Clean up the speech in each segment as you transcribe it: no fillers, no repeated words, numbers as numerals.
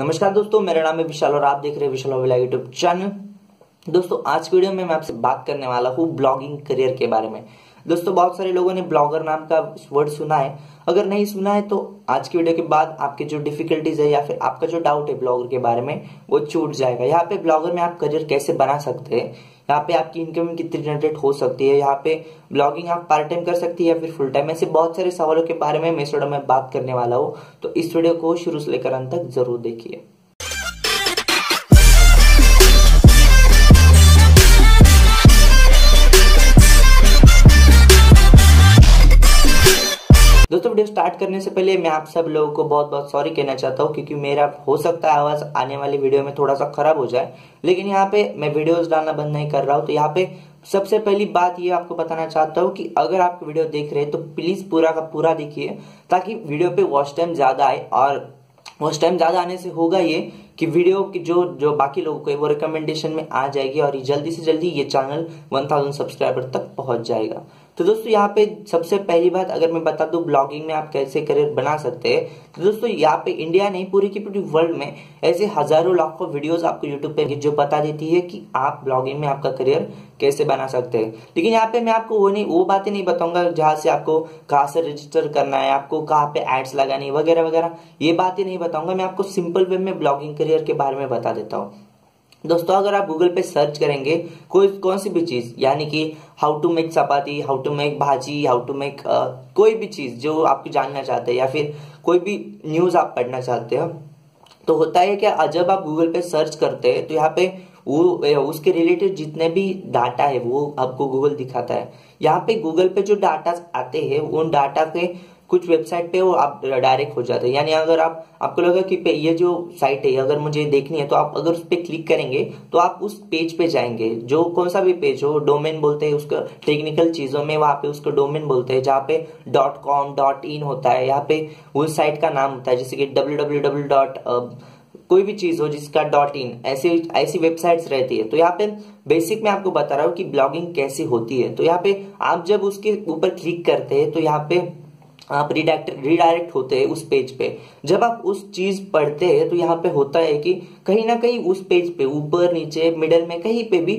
नमस्कार दोस्तों, मेरा नाम है विशाल और आप देख रहे हैं विशाल वाबले यूट्यूब चैनल। दोस्तों आज की वीडियो में मैं आपसे बात करने वाला हूँ ब्लॉगिंग करियर के बारे में। दोस्तों बहुत सारे लोगों ने ब्लॉगर नाम का वर्ड सुना है, अगर नहीं सुना है तो आज की वीडियो के बाद आपके जो डिफिकल्टीज है या फिर आपका जो डाउट है ब्लॉगर के बारे में वो छूट जाएगा। यहाँ पे ब्लॉगर में आप करियर कैसे बना सकते हैं, यहाँ पे आपकी इनकम कितनी जनरेट हो सकती है, यहाँ पे ब्लॉगिंग आप पार्ट टाइम कर सकती है या फिर फुल टाइम, ऐसे बहुत सारे सवालों के बारे में मैं इस वीडियो में बात करने वाला हूँ। तो इस वीडियो को शुरू से लेकर अंत तक जरूर देखिए। दोस्तों वीडियो स्टार्ट करने से पहले मैं आप सब लोगों को बहुत बहुत सॉरी कहना चाहता हूँ, क्योंकि मेरा हो सकता है आवाज़ आने वाली वीडियो में थोड़ा सा खराब हो जाए, लेकिन यहाँ पे मैं वीडियोस डालना बंद नहीं कर रहा हूँ। तो यहाँ पे सबसे पहली बात ये आपको बताना चाहता हूँ कि अगर आप वीडियो देख रहे हैं तो प्लीज पूरा का पूरा देखिए, ताकि वीडियो पे वॉच टाइम ज्यादा आए। और वॉच टाइम ज्यादा आने से होगा ये कि वीडियो की जो बाकी लोगों को है वो रिकमेंडेशन में आ जाएगी और जल्दी से जल्दी ये चैनल 1000 सब्सक्राइबर तक पहुंच जाएगा। तो दोस्तों यहाँ पे सबसे पहली बात अगर मैं बता दूं ब्लॉगिंग में आप कैसे करियर बना सकते हैं, तो दोस्तों यहाँ पे इंडिया नहीं पूरी की पूरी वर्ल्ड में ऐसे हजारों लाखों वीडियोस आपको यूट्यूब पे जो बता देती है कि आप ब्लॉगिंग में आपका करियर कैसे बना सकते हैं। लेकिन यहाँ पे मैं आपको वो बातें नहीं बताऊंगा जहाँ से आपको कहाँ से रजिस्टर करना है, आपको कहाँ पे एड्स लगानी है वगैरह वगैरह, ये बातें नहीं बताऊंगा। मैं आपको सिंपल वे में ब्लॉगिंग करियर के बारे में बता देता हूँ। दोस्तों अगर आप गूगल पे सर्च करेंगे कौन सी भी चीज, यानी कि how to make chapati, how to make bhaji, how to make कोई भी चीज जो आप जानना चाहते हैं या फिर कोई भी न्यूज आप पढ़ना चाहते हो, तो होता है क्या जब आप गूगल पे सर्च करते हैं तो यहाँ पे उसके रिलेटेड जितने भी डाटा है वो आपको गूगल दिखाता है। यहाँ पे गूगल पे जो डाटा आते हैं उन डाटा के कुछ वेबसाइट पे वो आप डायरेक्ट हो जाते हैं, यानी अगर आपको लगा कि ये जो साइट है अगर मुझे देखनी है तो आप अगर उस पे क्लिक करेंगे तो आप उस पेज पे जाएंगे, जो कौन सा भी पेज हो, डोमेन बोलते हैं उसका, टेक्निकल चीजों में वहाँ पे उसको डोमेन बोलते हैं, जहाँ पे .com .in होता है। यहाँ पे उस साइट का नाम होता है, जैसे कि www. कोई भी चीज हो जिसका .in, ऐसी वेबसाइट्स रहती है। तो यहाँ पे बेसिक मैं आपको बता रहा हूँ कि ब्लॉगिंग कैसी होती है। तो यहाँ पे आप जब उसके ऊपर क्लिक करते हैं तो यहाँ पे आप रिडायरेक्ट होते हैं उस पेज पे। जब आप उस चीज पढ़ते हैं तो यहाँ पे होता है कि कहीं ना कहीं उस पेज पे ऊपर नीचे मिडल में कहीं पे भी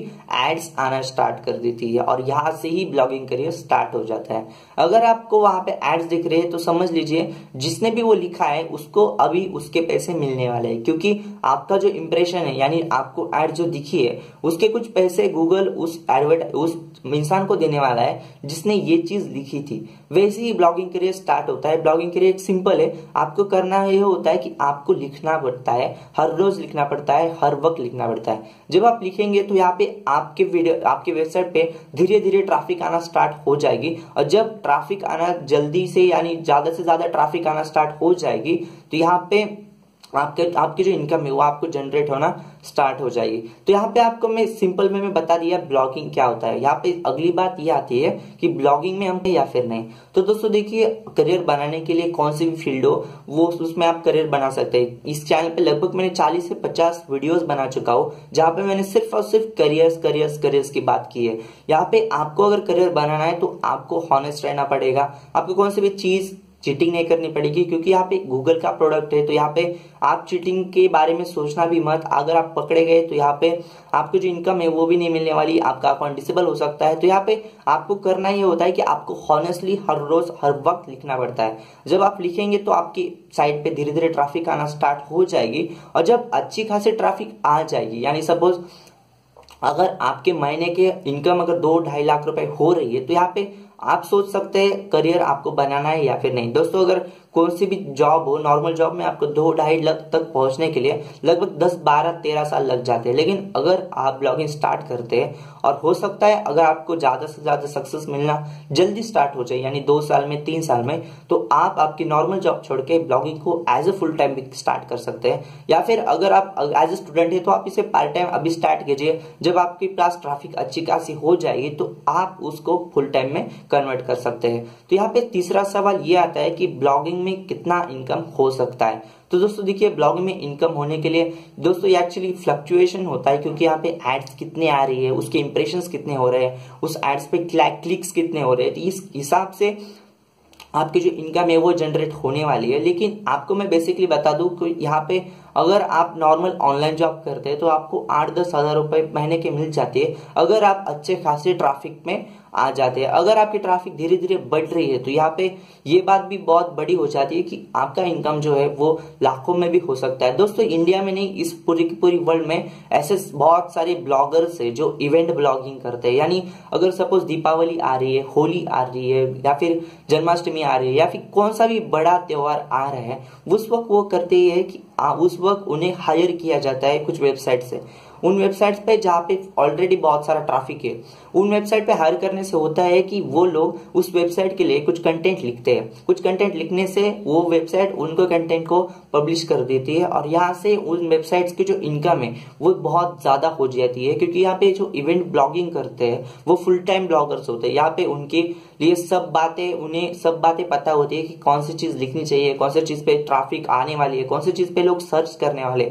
एड्स आना स्टार्ट कर देती है और यहाँ से ही ब्लॉगिंग करियर स्टार्ट हो जाता है। अगर आपको वहां पे एड्स दिख रहे हैं तो समझ लीजिए जिसने भी वो लिखा है उसको अभी उसके पैसे मिलने वाले हैं, क्योंकि आपका जो इम्प्रेशन है यानी आपको एड जो दिखी है उसके कुछ पैसे गूगल उस इंसान को देने वाला है जिसने ये चीज लिखी थी। वैसे ही ब्लॉगिंग करियर स्टार्ट होता है। ब्लॉगिंग करियर सिंपल है, आपको करना ये होता है कि आपको लिखना पड़ता है, हर रोज लिखना पड़ता है, हर वक्त लिखना पड़ता है। जब आप लिखेंगे तो यहाँ पे आपके वेबसाइट पे धीरे धीरे ट्रैफिक आना स्टार्ट हो जाएगी, और जब ट्रैफिक आना जल्दी से यानी ज्यादा से ज्यादा ट्रैफिक आना स्टार्ट हो जाएगी तो यहाँ पे आपकी जो इनकम है वो आपको जनरेट होना स्टार्ट हो जाएगी। तो यहाँ पे आपको मैं सिंपल में बता दिया ब्लॉगिंग क्या होता है। यहाँ पे अगली बात ये आती है कि ब्लॉगिंग में हम या फिर नहीं। तो दोस्तों देखिए करियर बनाने के लिए कौन सी भी फील्ड हो वो उसमें आप करियर बना सकते हैं। इस चैनल पे लगभग मैंने 40 से 50 वीडियोज बना चुका हूँ जहाँ पे मैंने सिर्फ और सिर्फ करियर्स की बात की है। यहाँ पे आपको अगर करियर बनाना है तो आपको हॉनेस्ट रहना पड़ेगा, आपको कौन सी भी चीज चीटिंग नहीं करनी पड़ेगी, क्योंकि यहाँ पे गूगल का प्रोडक्ट है तो यहाँ पे आप चीटिंग के बारे में सोचना भी मत। अगर आप पकड़े गए तो यहाँ पे आपको जो इनकम है वो भी नहीं मिलने वाली, आपका अकाउंट डिसेबल हो सकता है। तो यहाँ पे आपको करना ये होता है कि आपको हॉनेस्टली हर रोज हर वक्त लिखना पड़ता है। जब आप लिखेंगे तो आपकी साइट पे धीरे धीरे ट्रैफिक आना स्टार्ट हो जाएगी, और जब अच्छी खासी ट्रैफिक आ जाएगी, यानी सपोज अगर आपके महीने के इनकम अगर 2-2.5 लाख रुपए हो रही है तो यहाँ पे आप सोच सकते हैं करियर आपको बनाना है या फिर नहीं। दोस्तों अगर कौन सी भी जॉब हो, नॉर्मल जॉब में आपको 2-2.5 लाख तक पहुंचने के लिए लगभग 10, 12, 13 साल लग जाते हैं, लेकिन अगर आप ब्लॉगिंग स्टार्ट करते हैं और हो सकता है अगर आपको ज्यादा से ज्यादा सक्सेस मिलना जल्दी स्टार्ट हो जाए यानी 2 साल में 3 साल में, तो आप आपकी नॉर्मल जॉब छोड़ के ब्लॉगिंग को एज ए फुल टाइम भी स्टार्ट कर सकते हैं। या फिर अगर आप एज ए स्टूडेंट है तो आप इसे पार्ट टाइम अभी स्टार्ट कीजिए, जब आपके पास ट्रैफिक अच्छी खासी हो जाएगी तो आप उसको फुल टाइम में कन्वर्ट कर सकते हैं। तो यहाँ पे तीसरा सवाल ये आता है कि ब्लॉगिंग में कितना इनकम हो सकता है। तो दोस्तों देखिए ब्लॉगिंग में इनकम होने के लिए दोस्तों एक्चुअली फ्लक्चुएशन होता है, क्योंकि यहाँ पे एड्स कितने आ रही है, उसके इंप्रेशंस कितने हो रहे हैं, उस एड्स पे क्लिक्स कितने हो रहे हैं, तो इस हिसाब से आपकी जो इनकम है वो जनरेट होने वाली है। लेकिन आपको मैं बेसिकली बता दूं कि यहाँ पे अगर आप नॉर्मल ऑनलाइन जॉब करते हैं तो आपको 8-10 हज़ार रुपए महीने के मिल जाते हैं अगर आप अच्छे खासे ट्रैफिक में आ जाते हैं। अगर आपकी ट्रैफिक धीरे धीरे बढ़ रही है तो यहाँ पे ये बात भी बहुत बड़ी हो जाती है कि आपका इनकम जो है वो लाखों में भी हो सकता है। दोस्तों इंडिया में नहीं, इस पूरी की पूरी वर्ल्ड में ऐसे बहुत सारे ब्लॉगर्स है जो इवेंट ब्लॉगिंग करते हैं। यानी अगर सपोज दीपावली आ रही है, होली आ रही है या फिर जन्माष्टमी आ रही है या फिर कौन सा भी बड़ा त्योहार आ रहा है, उस वक्त वो करते ही है कि उस वक्त उन्हें हायर किया जाता है कुछ वेबसाइट से। उन वेबसाइट्स पे जहाँ पे ऑलरेडी बहुत सारा ट्रैफिक है, उन वेबसाइट पे हायर करने से होता है कि वो लोग उस वेबसाइट के लिए कुछ कंटेंट लिखते हैं। कुछ कंटेंट लिखने से वो वेबसाइट उनको कंटेंट को पब्लिश कर देती है और यहाँ से उन वेबसाइट्स की जो इनकम है वो बहुत ज्यादा हो जाती है, क्योंकि यहाँ पे जो इवेंट ब्लॉगिंग करते हैं वो फुल टाइम ब्लॉगर्स होते हैं। यहाँ पे उनके लिए उन्हें सब बातें पता होती है कि कौन सी चीज लिखनी चाहिए, कौन सी चीज पे ट्रैफिक आने वाली है, कौन सी चीज पे लोग सर्च करने वाले।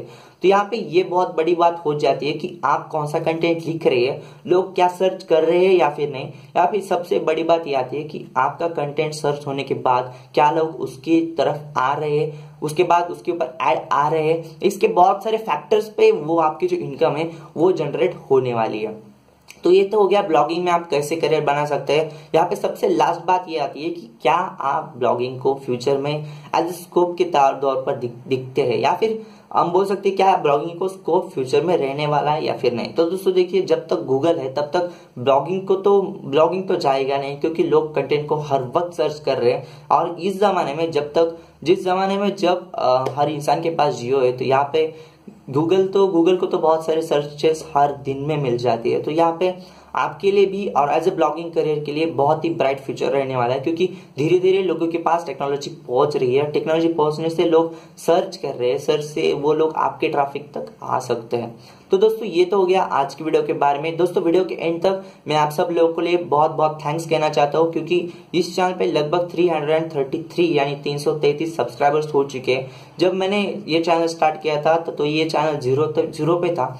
तो यहाँ पे ये बहुत बड़ी बात हो जाती है कि आप कौन सा कंटेंट लिख रहे हैं, लोग क्या सर्च कर रहे हैं या फिर नहीं। यहाँ पे सबसे बड़ी बात ये आती है कि आपका कंटेंट सर्च होने के बाद क्या लोग उसकी तरफ आ रहे हैं, उसके बाद उसके ऊपर ऐड आ रहे हैं, इसके बहुत सारे फैक्टर्स पे वो आपकी जो इनकम है वो जनरेट होने वाली है। तो ये तो हो गया ब्लॉगिंग में आप कैसे करियर बना सकते हैं। यहाँ पे सबसे लास्ट बात ये आती है कि क्या आप ब्लॉगिंग को फ्यूचर में एज स्कोप के तौर पर दिखते हैं, या फिर हम बोल सकते हैं क्या ब्लॉगिंग को स्कोप फ्यूचर में रहने वाला है या फिर नहीं। तो दोस्तों देखिए, जब तक गूगल है तब तक ब्लॉगिंग तो जाएगा नहीं, क्योंकि लोग कंटेंट को हर वक्त सर्च कर रहे हैं। और इस जमाने में जब हर इंसान के पास जियो है तो यहाँ पे गूगल को तो बहुत सारे सर्चेस हर दिन में मिल जाती है। तो यहाँ पे आपके लिए भी और एज ए ब्लॉगिंग करियर के लिए बहुत ही ब्राइट फ्यूचर रहने वाला है, क्योंकि धीरे धीरे लोगों के पास टेक्नोलॉजी पहुंच रही है। टेक्नोलॉजी पहुंचने से लोग सर्च कर रहे हैं, सर्च से वो लोग आपके ट्रैफिक तक आ सकते हैं। तो दोस्तों ये तो हो गया आज की वीडियो के बारे में। दोस्तों वीडियो के एंड तक मैं आप सब लोगों के लिए बहुत बहुत थैंक्स कहना चाहता हूँ, क्योंकि इस चैनल पे लगभग 333 यानी 333 सब्सक्राइबर्स हो चुके हैं। जब मैंने ये चैनल स्टार्ट किया था तो ये चैनल जीरो पे था।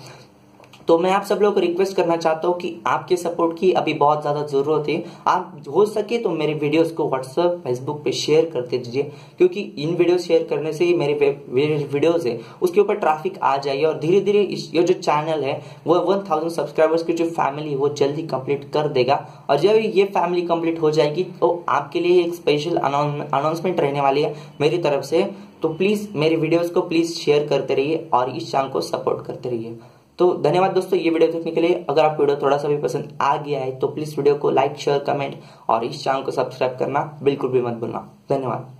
तो मैं आप सब लोगों को रिक्वेस्ट करना चाहता हूँ कि आपके सपोर्ट की अभी बहुत ज़्यादा ज़रूरत है। आप हो सके तो मेरे वीडियोस को व्हाट्सएप फेसबुक पे शेयर करते दीजिए, क्योंकि इन वीडियो शेयर करने से ही मेरे वीडियोस है उसके ऊपर ट्रैफिक आ जाइए और धीरे धीरे ये जो चैनल है वो 1000 सब्सक्राइबर्स की जो फैमिली वो जल्दी कंप्लीट कर देगा। और जब ये फैमिली कंप्लीट हो जाएगी तो आपके लिए एक स्पेशल अनाउंसमेंट रहने वाली है मेरी तरफ से। तो प्लीज़ मेरे वीडियोज़ को प्लीज़ शेयर करते रहिए और इस चैनल को सपोर्ट करते रहिए। तो धन्यवाद दोस्तों ये वीडियो देखने के लिए। अगर आपको वीडियो थोड़ा सा भी पसंद आ गया है तो प्लीज़ वीडियो को लाइक शेयर कमेंट और इस चैनल को सब्सक्राइब करना बिल्कुल भी मत भूलना। धन्यवाद।